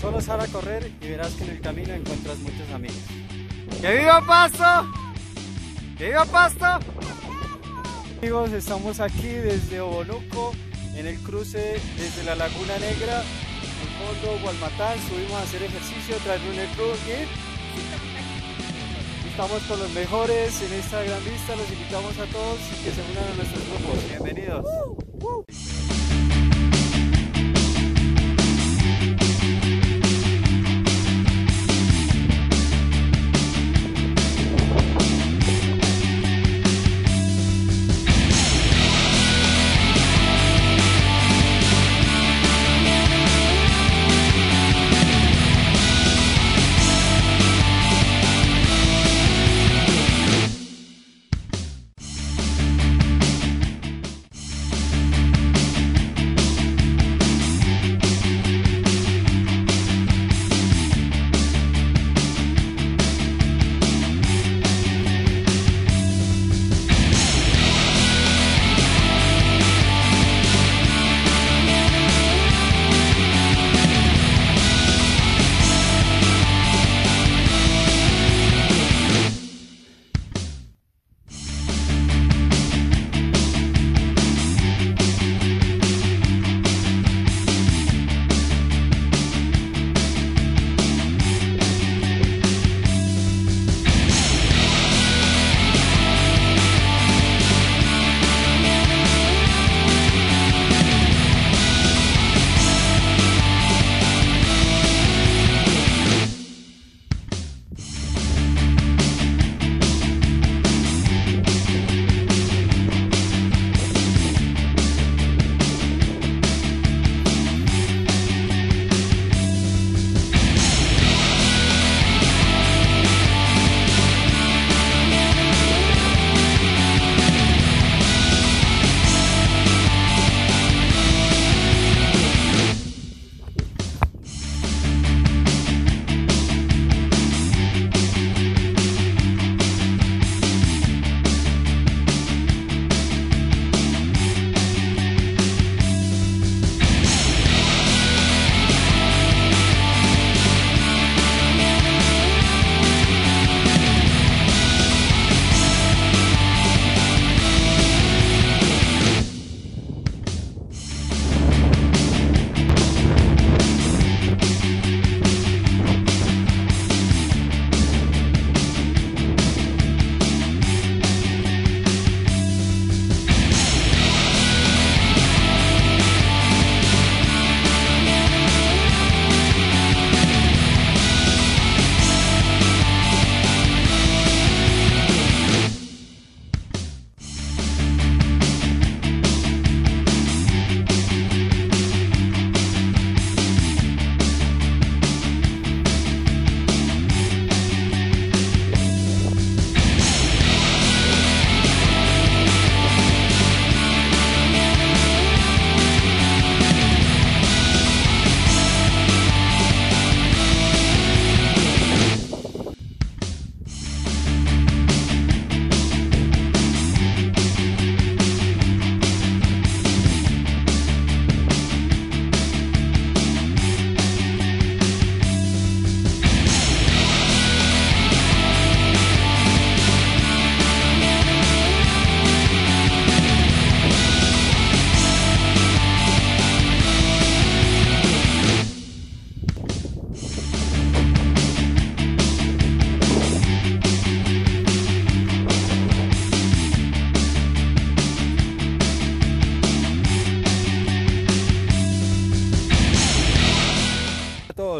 Solo sal a correr y verás que en el camino encuentras muchos amigos. ¡Que viva Pasto! ¡Que viva Pasto! Amigos, estamos aquí desde Obonuco, en el cruce desde la Laguna Negra, en el fondo Gualmatan. Subimos a hacer ejercicio, traer un Crew y estamos con los mejores en esta gran vista. Los invitamos a todos que se unan a nuestros grupos. Bienvenidos.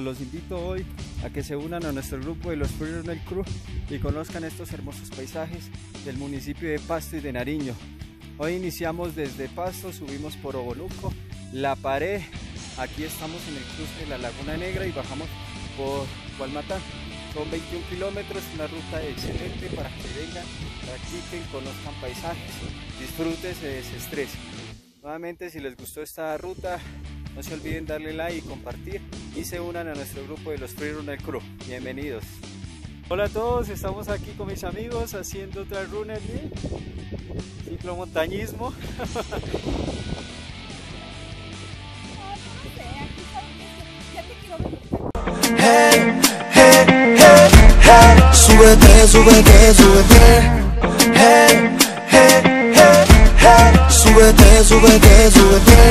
Los invito hoy a que se unan a nuestro grupo de los Free Runner Crew y conozcan estos hermosos paisajes del municipio de Pasto y de Nariño. Hoy iniciamos desde Pasto, subimos por Obonuco, La Pared, aquí estamos en el cruce de la Laguna Negra y bajamos por Gualmatan. Son 21 kilómetros, una ruta excelente para que vengan, practiquen, conozcan paisajes, disfruten, se desestresen. Nuevamente, si les gustó esta ruta, no se olviden darle like y compartir y se unan a nuestro grupo de los Free Runner Crew. Bienvenidos. Hola a todos, estamos aquí con mis amigos haciendo trail runner y ciclomontañismo. hey, hey, hey, hey. Súbete, súbete, súbete, hey, hey, hey, hey. Súbete, súbete, súbete.